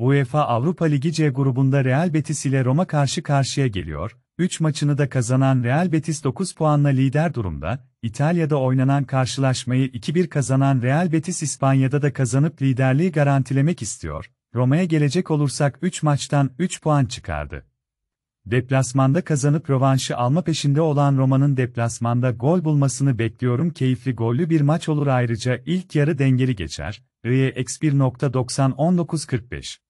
UEFA Avrupa Ligi C grubunda Real Betis ile Roma karşı karşıya geliyor, 3 maçını da kazanan Real Betis 9 puanla lider durumda, İtalya'da oynanan karşılaşmayı 2-1 kazanan Real Betis İspanya'da da kazanıp liderliği garantilemek istiyor, Roma'ya gelecek olursak 3 maçtan 3 puan çıkardı. Deplasmanda kazanıp rövanşı alma peşinde olan Roma'nın deplasmanda gol bulmasını bekliyorum. Keyifli gollü bir maç olur, ayrıca ilk yarı dengeli geçer. Re-1.90 19.45